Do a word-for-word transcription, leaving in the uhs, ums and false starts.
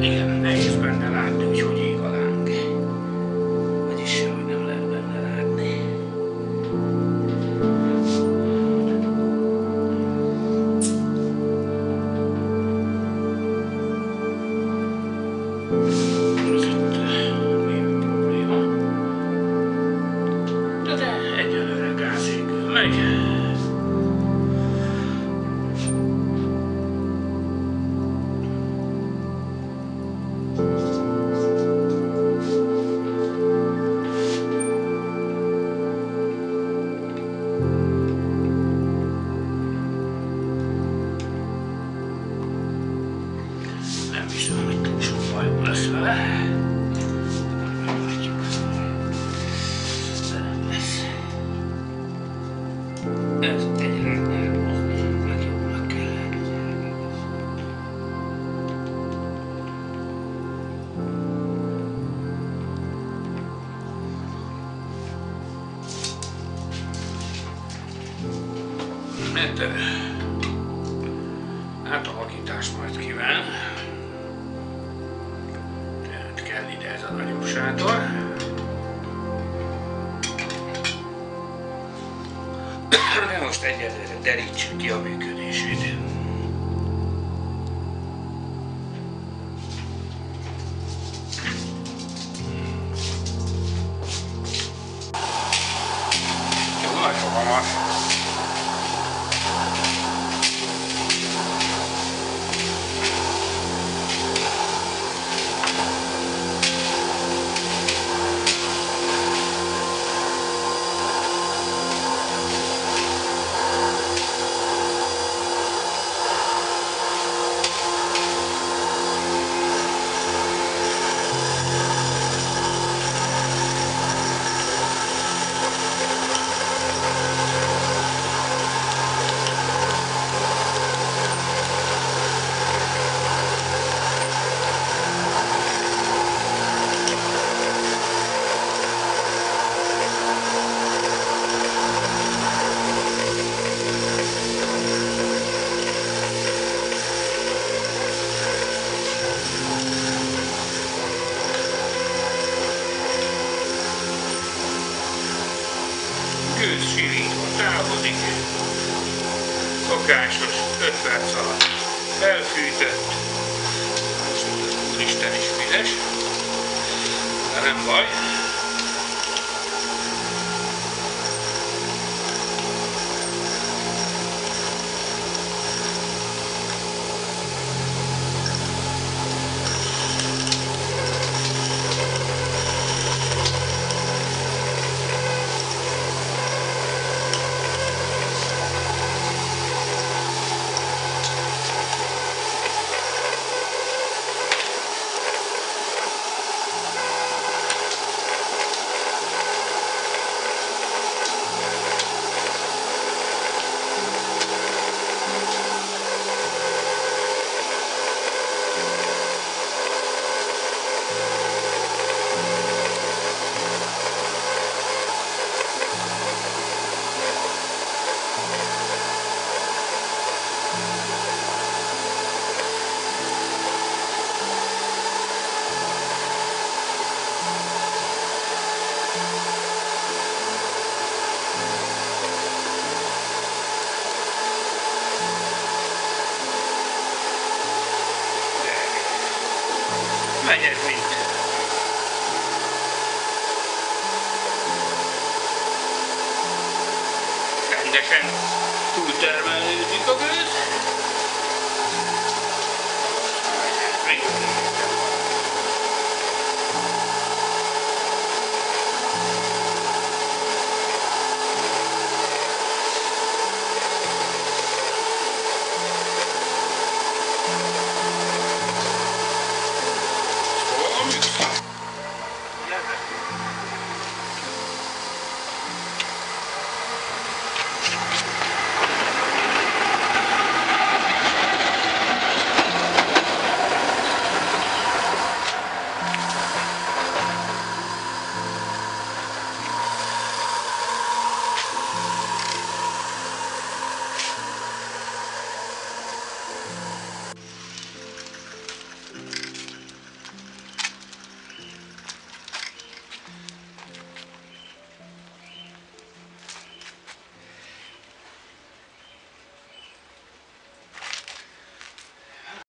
Igen, nehéz benne látni, hogy hogy ég a láng. Vagyis hogy nem lehet benne látni. Ez itt némi probléma. De egyelőre gázégül megy. Átalakítás majd kíván. Tehát kell ide ez a nagyobb sátor. De most egyelőre derítsük ki a működését. Jó, nagy fogalmas. Thank you. ősz sirító távozik. Szokásos ötven szalat felfűtött. Úristen is vizes, de nem baj. Menjek mind. Rendesen túltermelődik a gőz.